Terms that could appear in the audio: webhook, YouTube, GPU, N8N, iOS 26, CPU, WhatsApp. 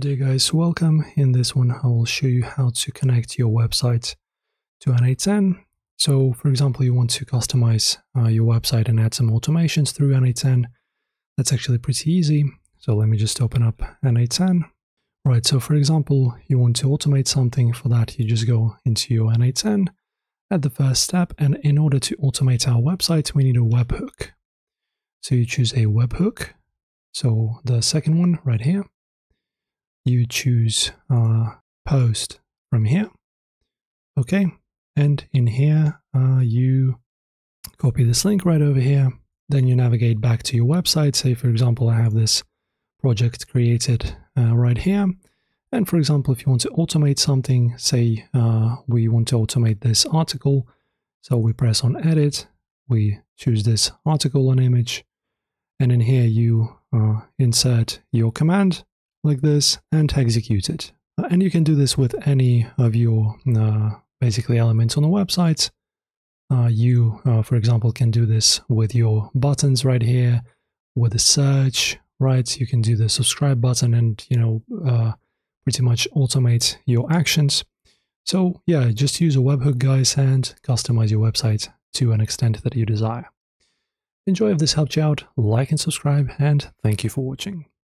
Good day guys, welcome. In this one I will show you how to connect your website to N8N. So for example, you want to customize your website and add some automations through N8N. That's actually pretty easy. So let me just open up N8N. Right, so for example, you want to automate something. For that, you just go into your N8N at the first step, and in order to automate our website, we need a webhook. So you choose a webhook, so the second one right here. You choose post from here, okay, and in here you copy this link right over here, then you navigate back to your website. Say for example I have this project created right here, and for example if you want to automate something, say we want to automate this article, so we press on edit, we choose this article on image, and in here you insert your command like this and execute it. And you can do this with any of your basically elements on the website. You for example can do this with your buttons right here, with the search, right? You can do the subscribe button and, you know, pretty much automate your actions. So yeah, just use a webhook guys and customize your website to an extent that you desire. Enjoy. If this helped you out, like and subscribe, and thank you for watching.